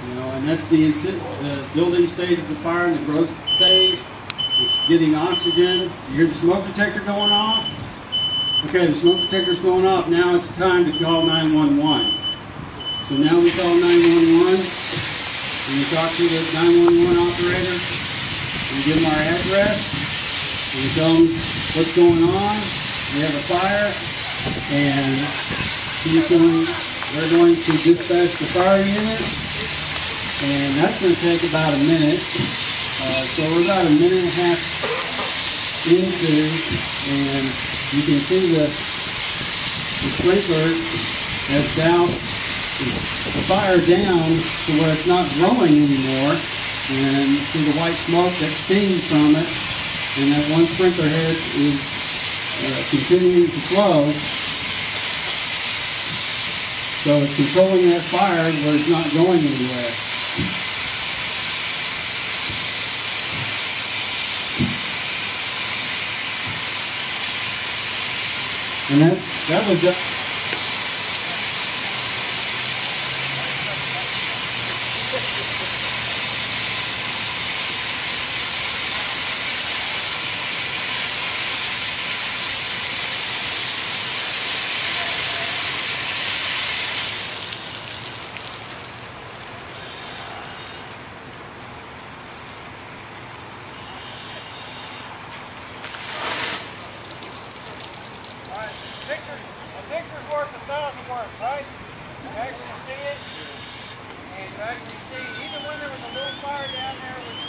You know, and that's the building stage of the fire and the growth phase. It's getting oxygen. You hear the smoke detector going off? Okay, the smoke detector's going off. Now it's time to call 911. So now we call 911. And we talk to the 911 operator. We give them our address. We tell them what's going on. We have a fire. And we're going to dispatch the fire units. And that's going to take about a minute. So we're about a minute and a half into, and you can see the sprinkler has doused the fire down to where it's not growing anymore. And you see the white smoke that's steaming from it. And that one sprinkler head is continuing to flow. So it's controlling that fire where it's not going anywhere. And that was just... Picture's worth a thousand words, right? You actually see it, and you actually see, even when there was a little fire down there,